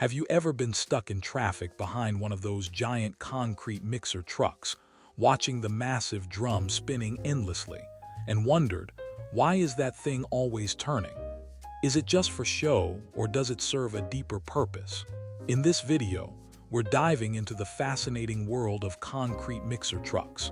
Have you ever been stuck in traffic behind one of those giant concrete mixer trucks, watching the massive drum spinning endlessly, and wondered, why is that thing always turning? Is it just for show, or does it serve a deeper purpose? In this video, we're diving into the fascinating world of concrete mixer trucks.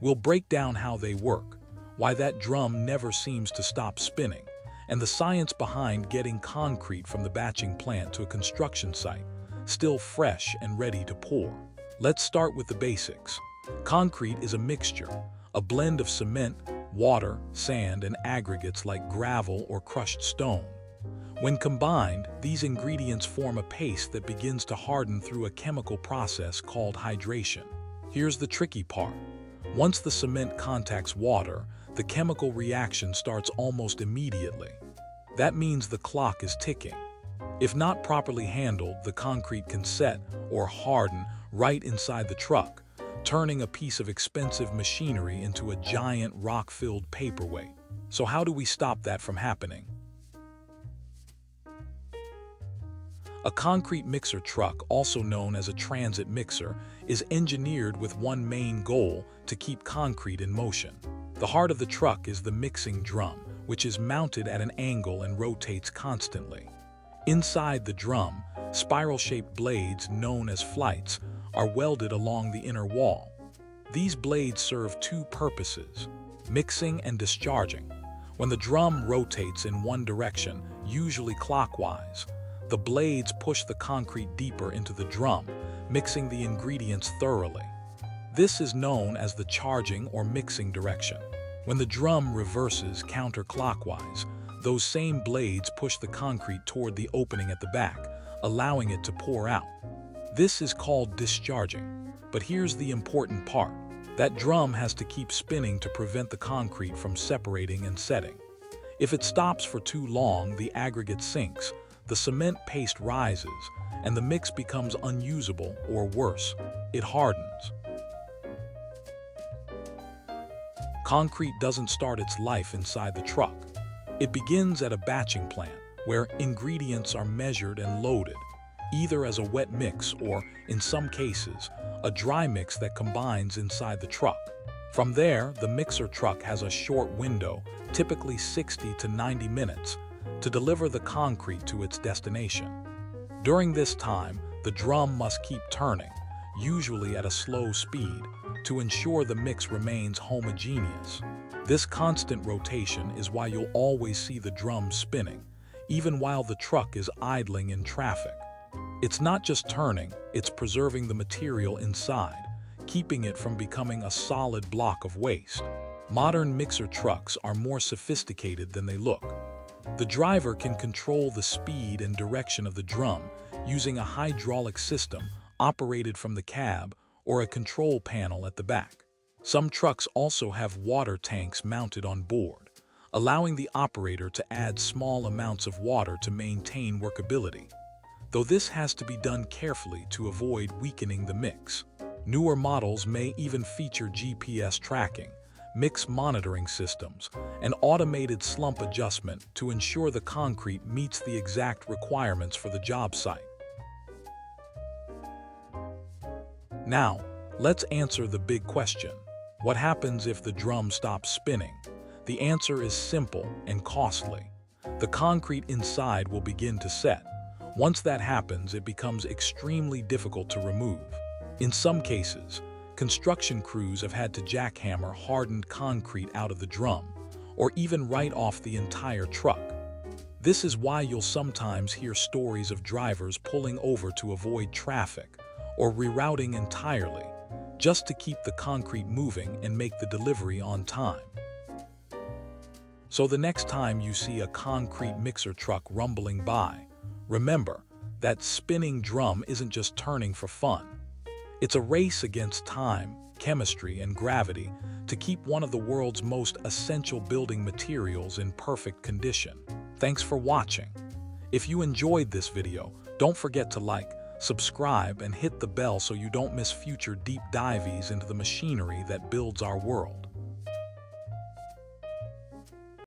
We'll break down how they work, why that drum never seems to stop spinning, and the science behind getting concrete from the batching plant to a construction site, still fresh and ready to pour. Let's start with the basics. Concrete is a mixture, a blend of cement, water, sand, and aggregates like gravel or crushed stone. When combined, these ingredients form a paste that begins to harden through a chemical process called hydration. Here's the tricky part. Once the cement contacts water, the chemical reaction starts almost immediately. That means the clock is ticking. If not properly handled, the concrete can set or harden right inside the truck, turning a piece of expensive machinery into a giant rock-filled paperweight. So how do we stop that from happening? A concrete mixer truck, also known as a transit mixer, is engineered with one main goal: to keep concrete in motion. The heart of the truck is the mixing drum, which is mounted at an angle and rotates constantly. Inside the drum, spiral-shaped blades, known as flights, are welded along the inner wall. These blades serve two purposes: mixing and discharging. When the drum rotates in one direction, usually clockwise, the blades push the concrete deeper into the drum, mixing the ingredients thoroughly. This is known as the charging or mixing direction. When the drum reverses counterclockwise, those same blades push the concrete toward the opening at the back, allowing it to pour out. This is called discharging. But here's the important part. That drum has to keep spinning to prevent the concrete from separating and setting. If it stops for too long, the aggregate sinks, the cement paste rises, and the mix becomes unusable, or worse, it hardens. Concrete doesn't start its life inside the truck. It begins at a batching plant, where ingredients are measured and loaded, either as a wet mix or, in some cases, a dry mix that combines inside the truck. From there, the mixer truck has a short window, typically 60 to 90 minutes, to deliver the concrete to its destination. During this time, the drum must keep turning, usually at a slow speed, to ensure the mix remains homogeneous. This constant rotation is why you'll always see the drum spinning, even while the truck is idling in traffic. It's not just turning, it's preserving the material inside, keeping it from becoming a solid block of waste. Modern mixer trucks are more sophisticated than they look. The driver can control the speed and direction of the drum using a hydraulic system operated from the cab or a control panel at the back. Some trucks also have water tanks mounted on board, allowing the operator to add small amounts of water to maintain workability, though this has to be done carefully to avoid weakening the mix. Newer models may even feature GPS tracking, mix monitoring systems, and automated slump adjustment to ensure the concrete meets the exact requirements for the job site. Now, let's answer the big question. What happens if the drum stops spinning? The answer is simple and costly. The concrete inside will begin to set. Once that happens, it becomes extremely difficult to remove. In some cases, construction crews have had to jackhammer hardened concrete out of the drum, or even right off the entire truck. This is why you'll sometimes hear stories of drivers pulling over to avoid traffic, or rerouting entirely, just to keep the concrete moving and make the delivery on time. So the next time you see a concrete mixer truck rumbling by, remember that spinning drum isn't just turning for fun. It's a race against time, chemistry, and gravity to keep one of the world's most essential building materials in perfect condition. Thanks for watching. If you enjoyed this video, don't forget to like, subscribe, and hit the bell so you don't miss future deep dives into the machinery that builds our world.